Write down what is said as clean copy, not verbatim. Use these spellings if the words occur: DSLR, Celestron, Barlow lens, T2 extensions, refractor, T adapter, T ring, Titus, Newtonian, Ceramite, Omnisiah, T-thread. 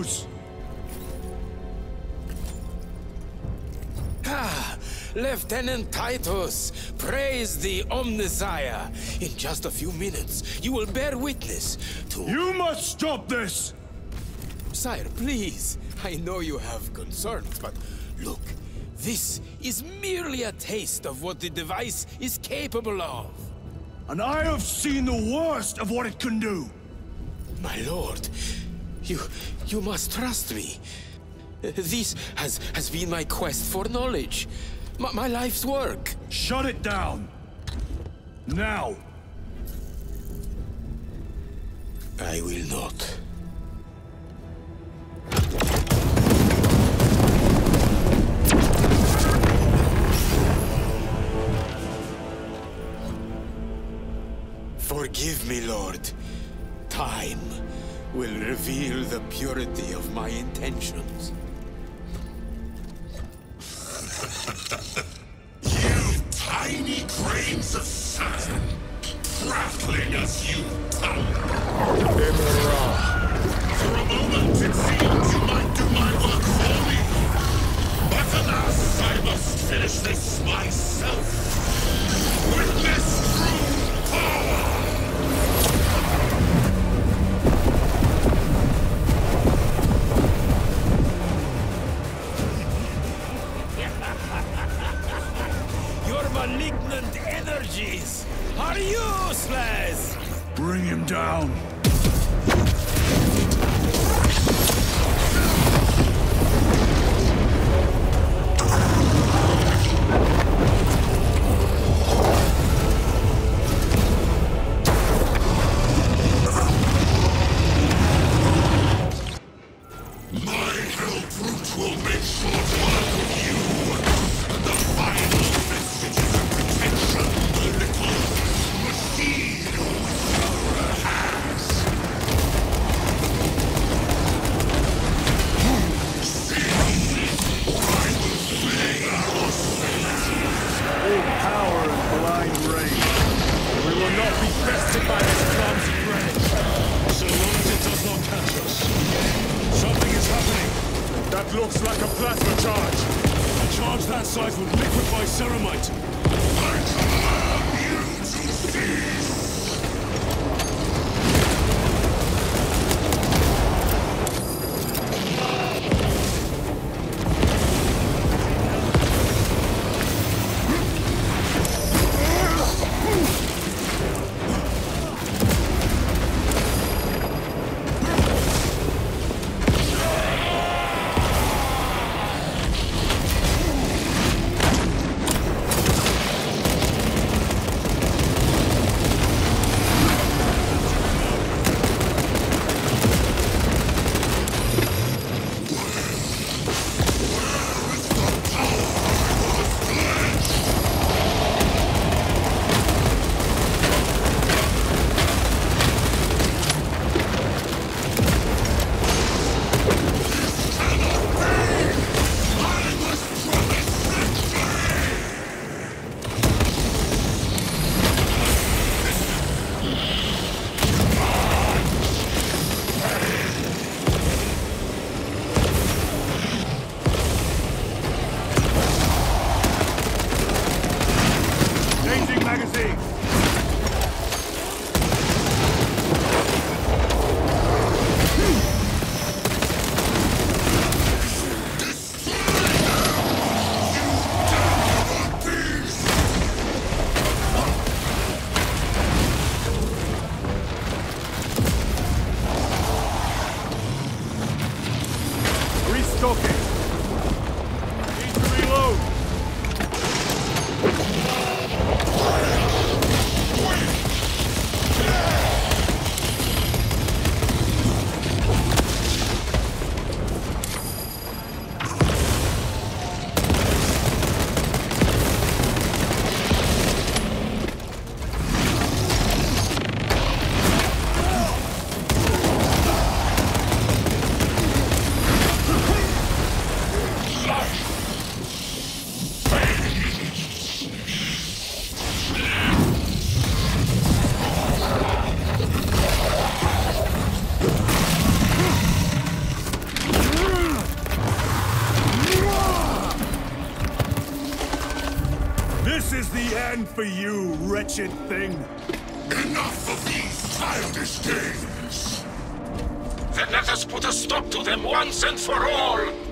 news! Ah, Lieutenant Titus, praise the Omnisiah. In just a few minutes, you will bear witness to... You must stop this! Sire, please. I know you have concerns, but look, this is merely a taste of what the device is capable of. And I have seen the worst of what it can do. My lord, you must trust me. This has been my quest for knowledge, my life's work. Shut it down. Now. I will not. Forgive me, Lord. Time will reveal the purity of my intentions. You tiny grains of Saturn, prattling as you tumble. For a moment it seemed you might do my work for me, but alas, I must finish this myself. Witness true power! Are useless! Bring him down! Looks like a plasma charge. A charge that size would liquefy Ceramite. I command you to This is the end for you, wretched thing! Enough of these childish games! Then let us put a stop to them once and for all!